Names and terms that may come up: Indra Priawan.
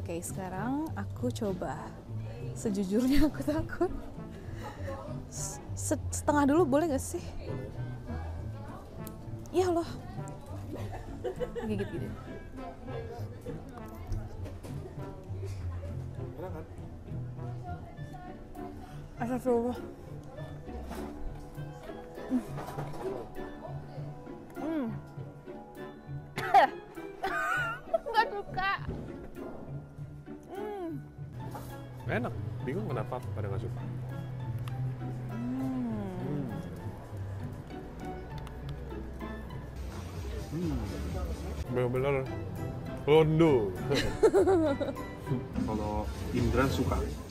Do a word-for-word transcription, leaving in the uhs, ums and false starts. Oke, sekarang aku coba. Sejujurnya aku takut. Setengah dulu boleh gak sih? Ya loh. Gigit-gigit. Enak kan? Astagfirullah. Hmm. Enggak suka. Hmm. Enak. Bingung kenapa pada nggak suka. Hmm. Hmm. Bener-bener londo. Kalau Indra suka.